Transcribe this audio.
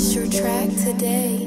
is your track today?